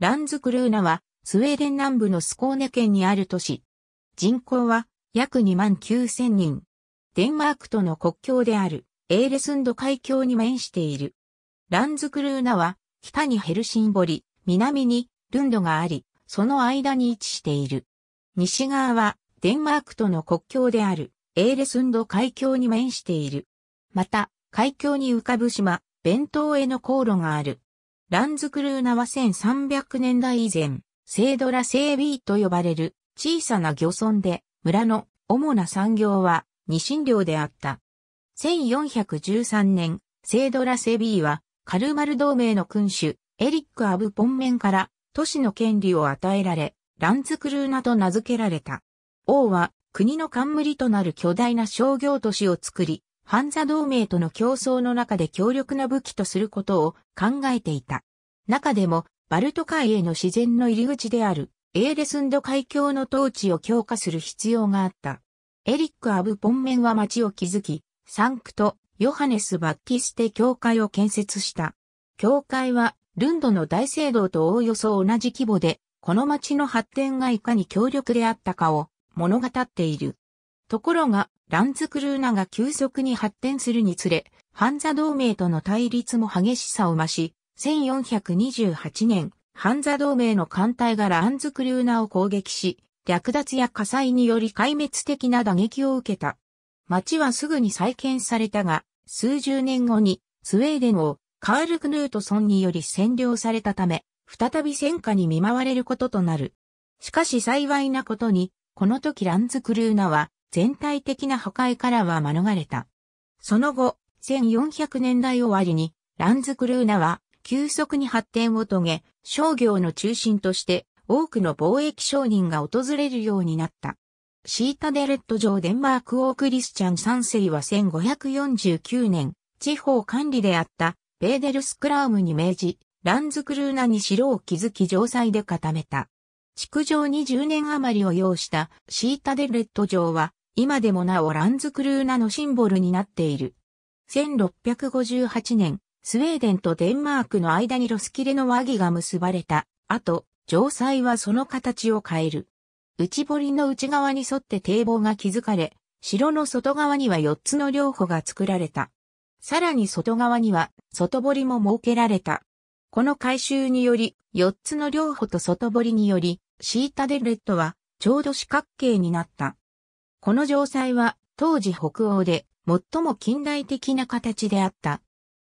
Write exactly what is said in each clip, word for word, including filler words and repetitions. ランズクルーナはスウェーデン南部のスコーネ県にある都市。人口は約にまんきゅうせんにん。デンマークとの国境であるエーレスンド海峡に面している。ランズクルーナは北にヘルシンボリ、南にルンドがあり、その間に位置している。西側はデンマークとの国境であるエーレスンド海峡に面している。また、海峡に浮かぶ島、ベン島への航路がある。ランズクルーナはせんさんびゃくねんだい以前、セードラセービーと呼ばれる小さな漁村で、村の主な産業はニシン漁であった。せんよんひゃくじゅうさんねん、セードラセービーはカルマル同盟の君主、エリック・アブ・ポンメンから都市の権利を与えられ、ランズクルーナと名付けられた。王は国の冠となる巨大な商業都市を作り、ハンザ同盟との競争の中で強力な武器とすることを考えていた。中でも、バルト海への自然の入り口である、エーレスンド海峡の統治を強化する必要があった。エリック・アブ・ポンメンは町を築き、サンクト・ヨハネス・バッティステ教会を建設した。教会は、ルンドの大聖堂とおおよそ同じ規模で、この町の発展がいかに強力であったかを物語っている。ところが、ランズクルーナが急速に発展するにつれ、ハンザ同盟との対立も激しさを増し、せんよんひゃくにじゅうはちねん、ハンザ同盟の艦隊がランズクルーナを攻撃し、略奪や火災により壊滅的な打撃を受けた。町はすぐに再建されたが、数十年後にスウェーデン王カール・クヌートソンにより占領されたため、再び戦火に見舞われることとなる。しかし幸いなことに、この時ランズクルーナは、全体的な破壊からは免れた。その後、せんよんひゃくねんだい終わりに、ランズクルーナは急速に発展を遂げ、商業の中心として多くの貿易商人が訪れるようになった。シータデレット城デンマーク王クリスチャンさんせいはせんごひゃくよんじゅうきゅうねん、地方管理であったベーデルスクラウムに命じ、ランズクルーナに城を築き城塞で固めた。築城にじゅうねん余りを要したシータデレット城は、今でもなおランズクルーナのシンボルになっている。せんろっぴゃくごじゅうはちねん、スウェーデンとデンマークの間にロスキレの和議が結ばれた。あと、城塞はその形を変える。内堀の内側に沿って堤防が築かれ、城の外側にはよっつの領圃が作られた。さらに外側には外堀も設けられた。この改修により、よっつの領圃と外堀により、シータデレットはちょうど四角形になった。この城塞は当時北欧で最も近代的な形であった。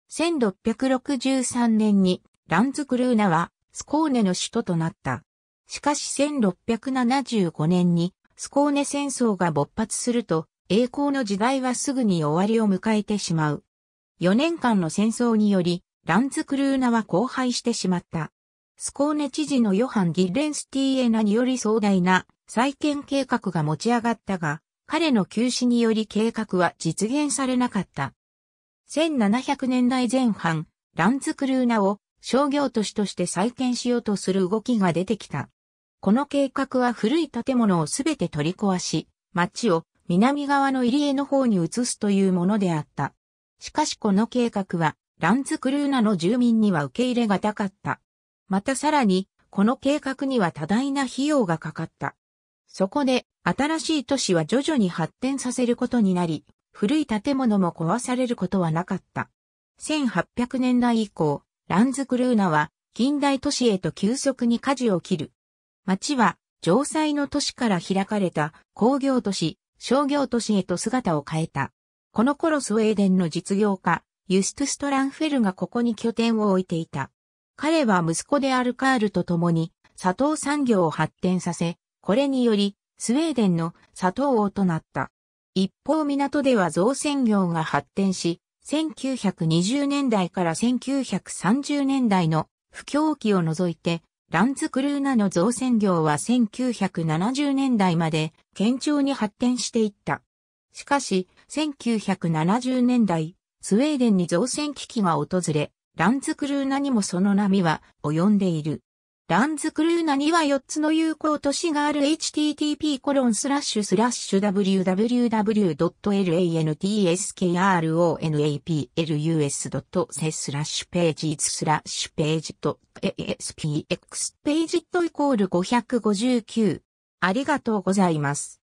せんろっぴゃくろくじゅうさんねんにランズクルーナはスコーネの首都となった。しかしせんろっぴゃくななじゅうごねんにスコーネ戦争が勃発すると栄光の時代はすぐに終わりを迎えてしまう。よねんかんの戦争によりランズクルーナは荒廃してしまった。スコーネ知事のヨハン・ギッレンスティーエナにより壮大な再建計画が持ち上がったが、彼の急死により計画は実現されなかった。せんななひゃくねんだいぜん半、ランズクルーナを商業都市として再建しようとする動きが出てきた。この計画は古い建物をすべて取り壊し、町を南側の入り江の方に移すというものであった。しかしこの計画は、ランズクルーナの住民には受け入れがたかった。またさらに、この計画には多大な費用がかかった。そこで、新しい都市は徐々に発展させることになり、古い建物も壊されることはなかった。せんはっぴゃくねんだい以降、ランズクルーナは近代都市へと急速に舵を切る。町は、城塞の都市から開かれた工業都市、商業都市へと姿を変えた。この頃スウェーデンの実業家、ユストゥス・トランフェルがここに拠点を置いていた。彼は息子であるカールと共に、砂糖産業を発展させ、これにより、スウェーデンの砂糖王となった。一方港では造船業が発展し、せんきゅうひゃくにじゅうねんだいからせんきゅうひゃくさんじゅうねんだいの不況期を除いて、ランズクルーナの造船業はせんきゅうひゃくななじゅうねんだいまで堅調に発展していった。しかし、せんきゅうひゃくななじゅうねんだい、スウェーデンに造船危機が訪れ、ランズクルーナにもその波は及んでいる。ランズクルーナにはよっつの有効都市がある エイチティーティーピーコロンスラッシュスラッシュダブリュダブリュダブリュドットランズクルーナドットユーエススラッシュページスラッシュページドットエスピーエックスページドイコールごひゃくごじゅうきゅう。ありがとうございます。